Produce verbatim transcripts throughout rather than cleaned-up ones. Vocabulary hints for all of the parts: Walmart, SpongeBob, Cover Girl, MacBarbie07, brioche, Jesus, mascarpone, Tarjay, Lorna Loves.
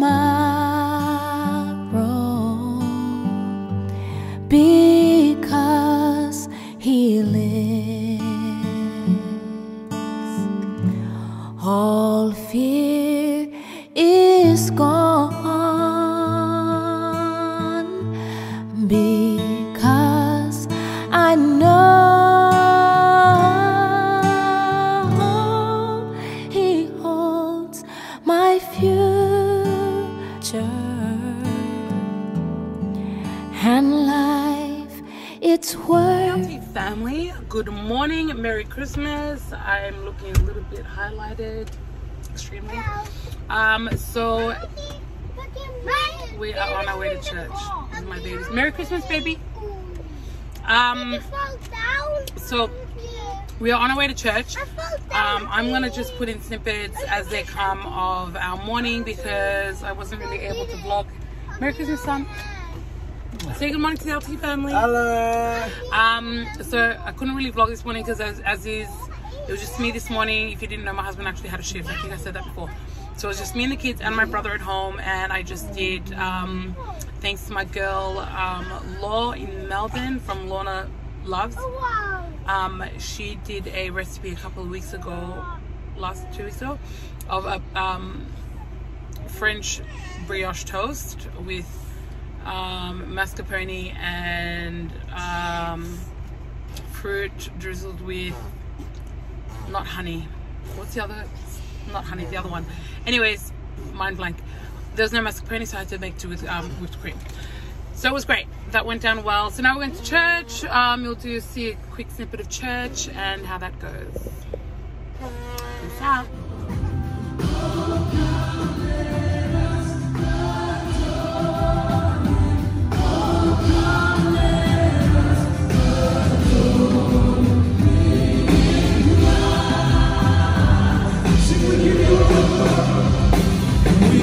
tomorrow, because He lives. All fear is gone, because I know and life, it's worth. Happy family, good morning, Merry Christmas. I'm looking a little bit highlighted, extremely. Um, so we are on our way to church. This is my babies. Merry Christmas, baby. Um, so we are on our way to church. Um, I'm gonna just put in snippets as they come of our morning because I wasn't really able to vlog. Merry Christmas, son. Say good morning to the L T family. Hello. Um, so I couldn't really vlog this morning because as, as is, it was just me this morning. If you didn't know, my husband actually had a shift. I think I said that before. So it was just me and the kids and my brother at home. And I just did, um, thanks to my girl, um, Law in Melbourne from Lorna Loves. Um, she did a recipe a couple of weeks ago, last two weeks ago, of a um, French brioche toast with um mascarpone and um fruit drizzled with not honey, what's the other, not honey, the other one, anyways, mind blank. There's no mascarpone, so I had to make two with um whipped cream. So it was great, that went down well. So now we're going to church. Um you'll do see a quick snippet of church and how that goes. Peace out. We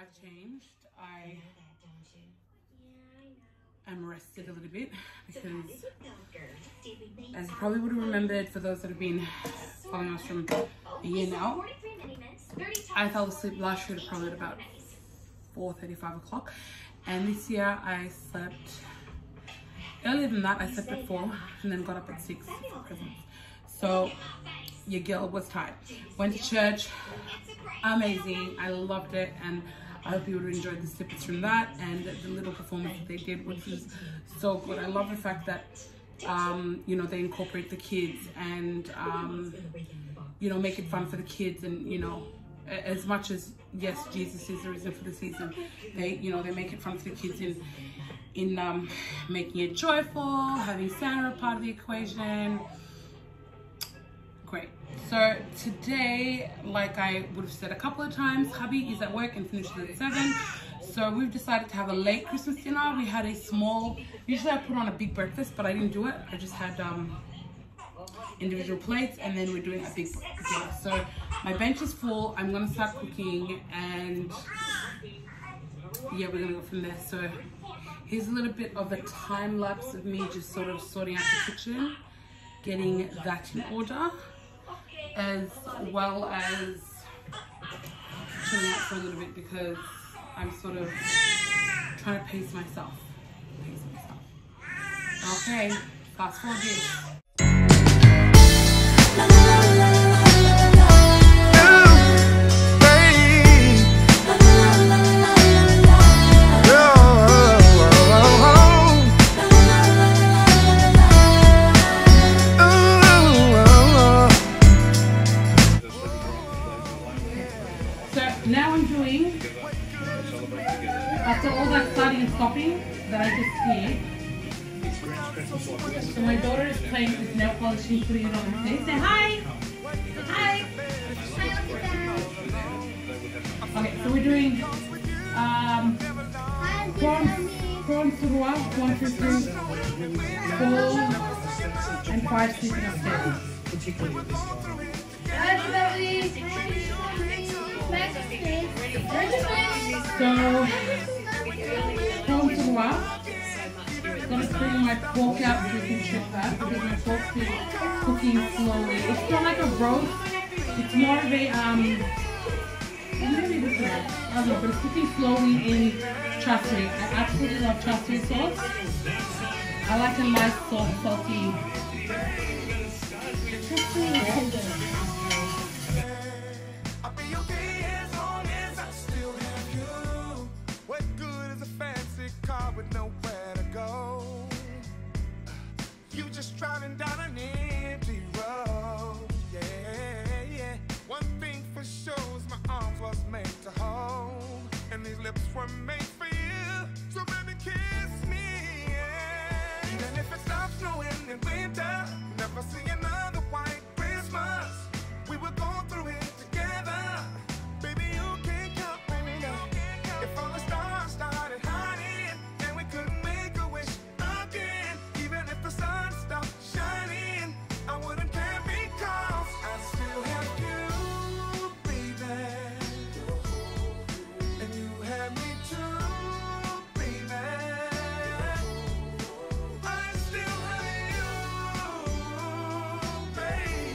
I've changed. I am rested a little bit because, as you probably would have remembered, for those that have been following us from a year now, I fell asleep last year probably at about four thirty, five o'clock, and this year I slept earlier than that. I slept at four and then got up at six for Christmas. So your girl was tired. Went to church, amazing, I loved it, and I hope you would have enjoyed the snippets from that and the little performance that they did, which was so good. I love the fact that um you know, they incorporate the kids and um you know, make it fun for the kids, and you know, as much as yes, Jesus is the reason for the season, they you know, they make it fun for the kids in in um making it joyful, having Sarah part of the equation. Great. So today, like I would have said a couple of times, hubby is at work and finishes at seven, so we've decided to have a late Christmas dinner. We had a small, usually I put on a big breakfast, but I didn't do it. I just had um individual plates, and then we're doing a big dinner. So my bench is full. I'm gonna start cooking, and yeah, we're gonna go from there. So here's a little bit of a time lapse of me just sort of sorting out the kitchen, getting that in order, as well as chilling out for a little bit, because I'm sort of trying to pace myself. Pace myself. Okay, fast forward here. After all that starting and stopping that I just did, so my daughter is playing with nail polish and putting it on her face. Say hi! Hi! Hi! Okay, so we're doing um, prawns surua, one, two, three, four, and five sleeping upstairs. So, I'm going to bring my pork out so you can check that, because my pork is cooking slowly. It's not like a roast, it's more of a, um, I'm going to do this right, I don't know, but it's cooking slowly in chasserie. I absolutely love chasserie sauce. I like a nice, soft, salty chasserie. Driving down an empty road, yeah, yeah. One thing for sure is my arms was made to hold, and these lips were made for you, so baby kiss me, yeah. And if it stops snowing in winter, never see another white Christmas. We will go through it together, baby, you can't count me now. If all the stars started hiding, and we couldn't make a wish again, even if the sun stopped shining, I wouldn't care because I still have you, baby, and you have me too, baby, I still have you, baby,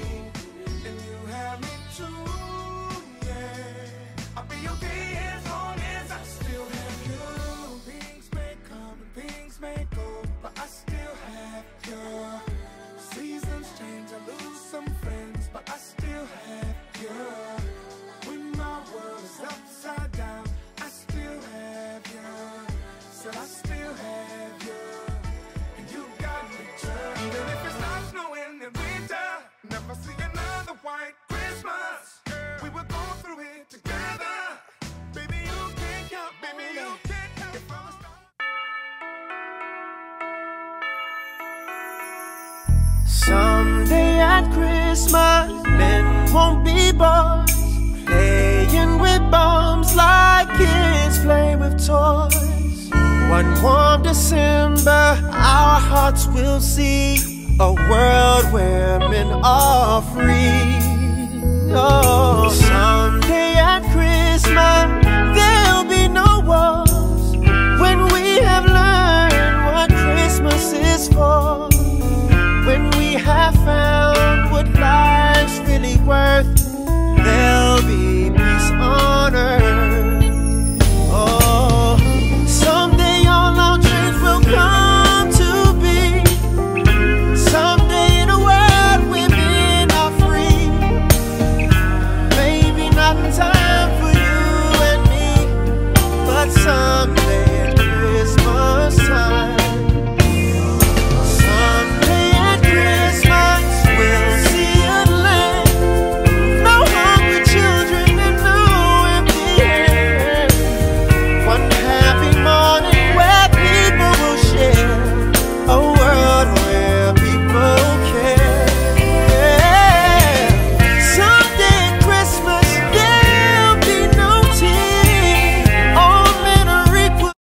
and you have me too, yeah, I'll be okay as long as I still have you, things may come and things may go, but I still have you. Seasons change, I lose some friends, but I still have you. When my world is upside down, I still have you. So I still have you, and you got me too. Even if it's not snowing in winter, never see another white Christmas. We will go through it together, baby, you can't count, baby, you can't count. If I was someday at Christmas, men won't be boys, playing with bombs like kids play with toys. One warm December, our hearts will see a world where men are free. Oh, someday at Christmas.